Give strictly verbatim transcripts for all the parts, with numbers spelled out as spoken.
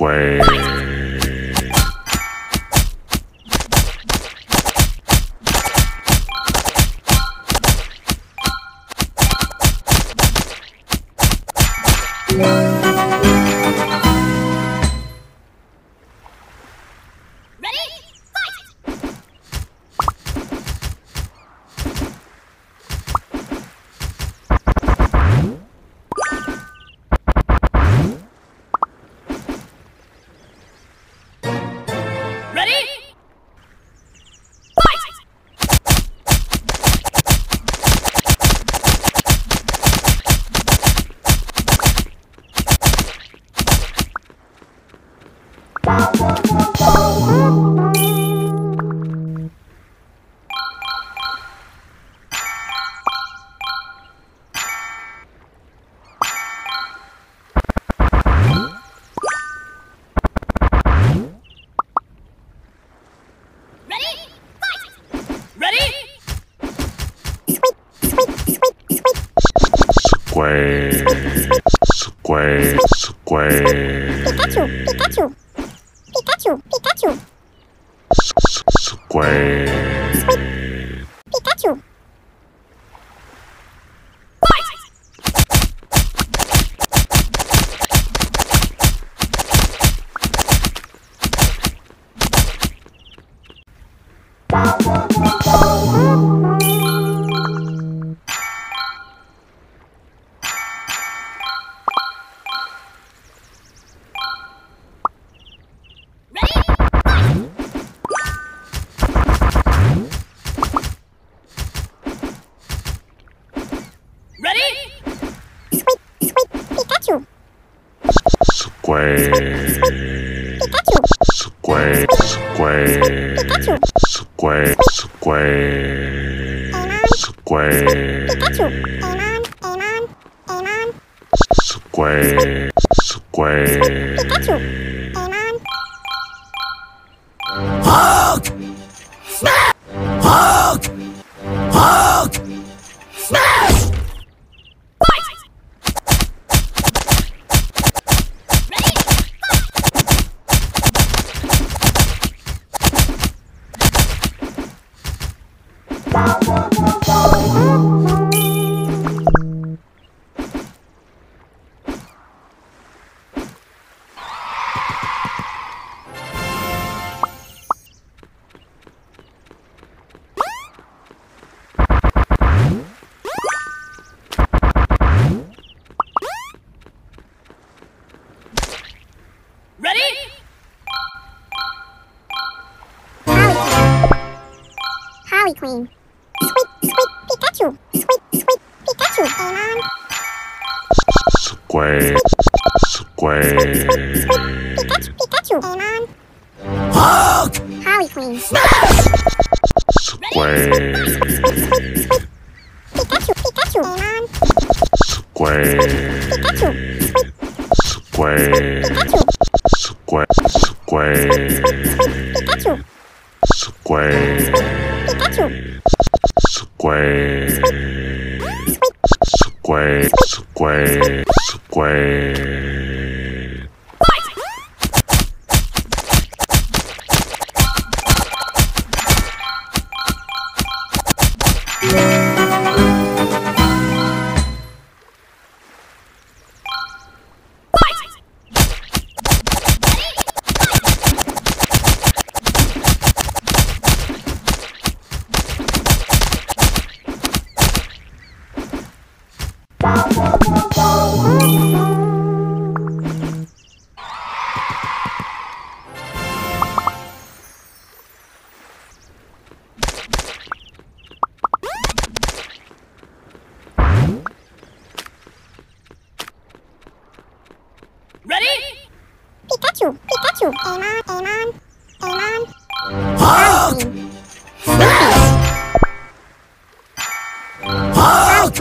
Quack. Square, square. Pikachu, Pikachu, Pikachu, Pikachu. Square. Pikachu. Square, square, square, square, square, square, square. Queen. Squeak, squeak, Pikachu. Squeak, squeak, Pikachu. Square, square. Pikachu, Pikachu. Hulk. Harley Queen. Square. Pikachu, Pikachu. Square. Pikachu. Square. Square, square. Pikachu. Square. Square, square, square, square. Pikachu, Pikachu, Amon, Amon, Amon. Hulk! Smash! Hulk!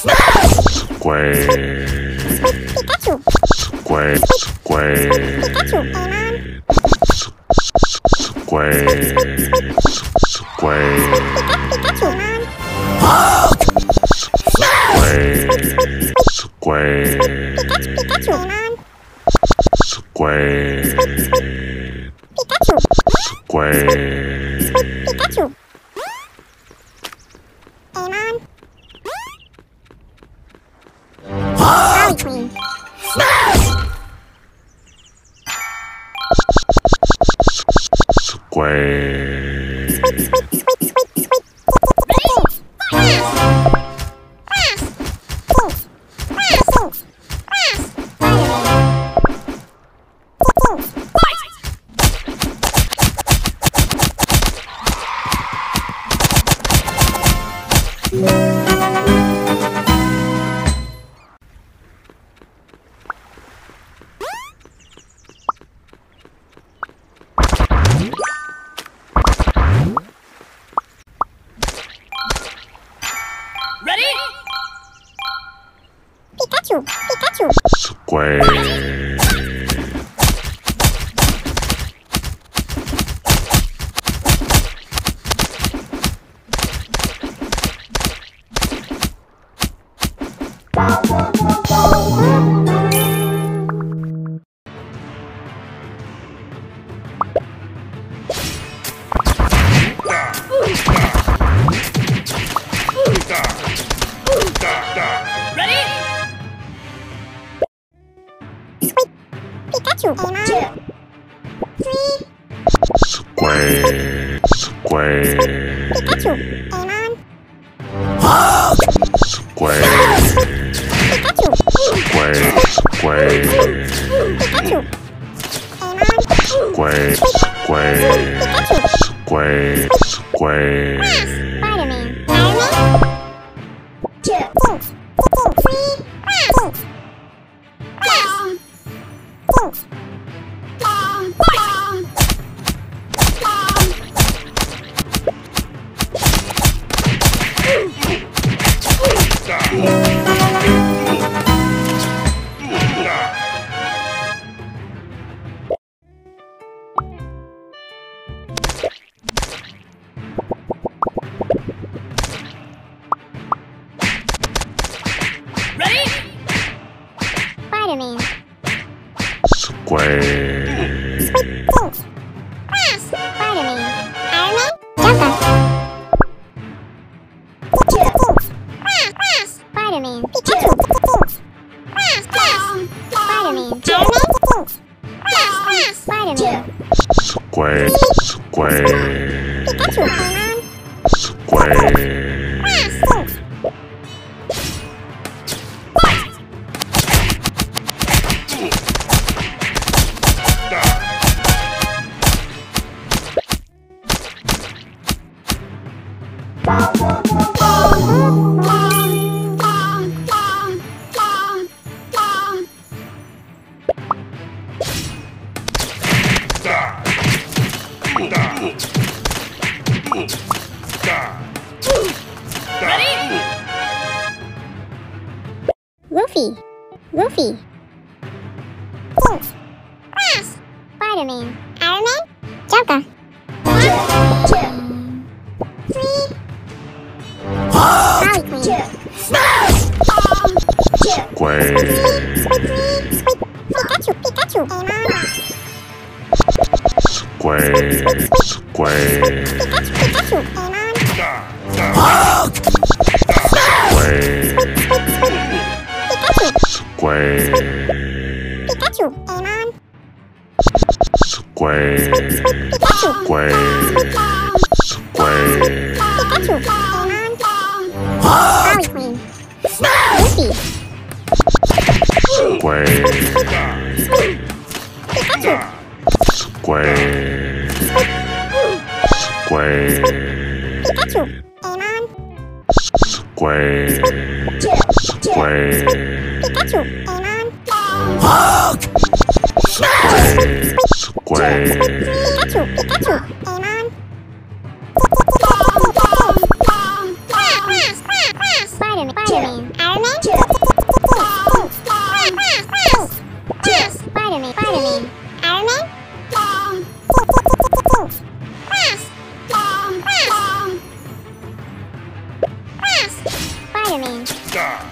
Smash! Square. Pikachu. Square, square. Pikachu, Amon. Square. Square. Pikachu, Amon. Hulk! Smash! Square. Pikachu, Pikachu, Amon. Squid. Pikachu. Squid. Squid Pikachu. Amon. Holly Queen. Smash! Squid. Squid, squid, squid, squid, squid. Spider-Man.